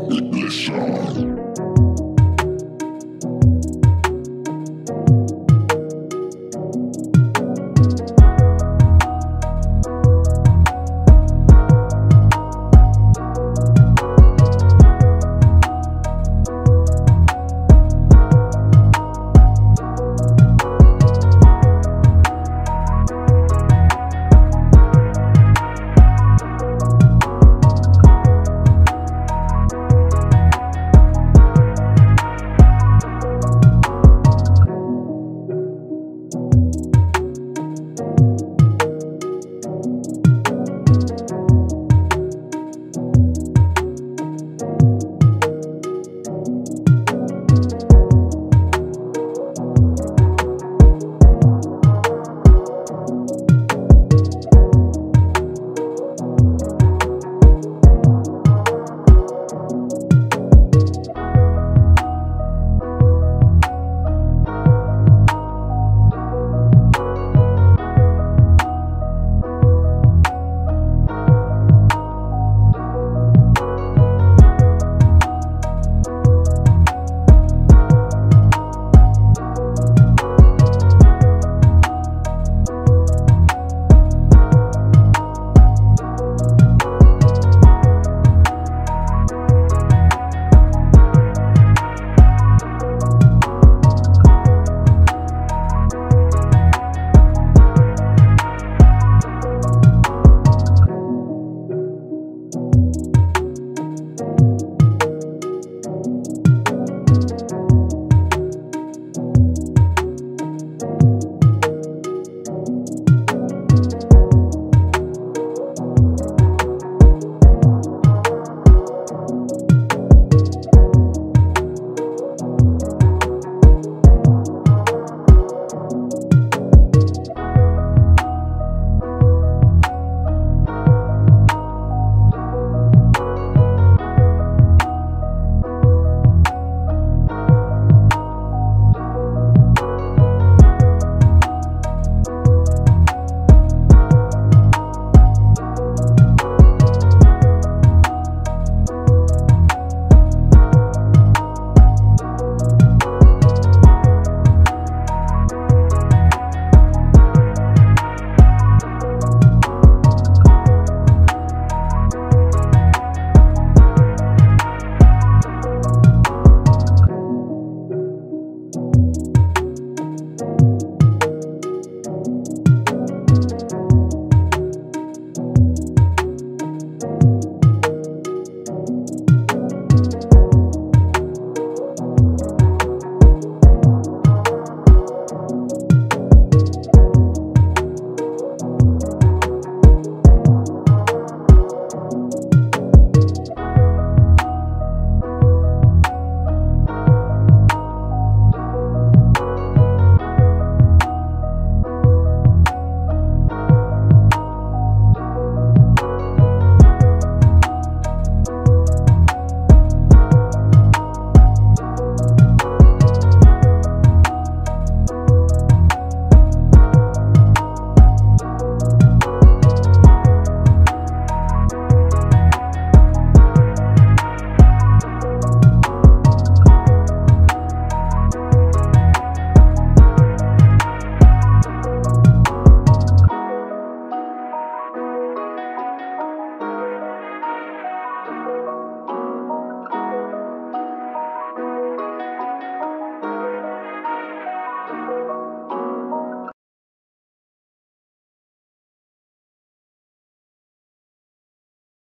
Edition.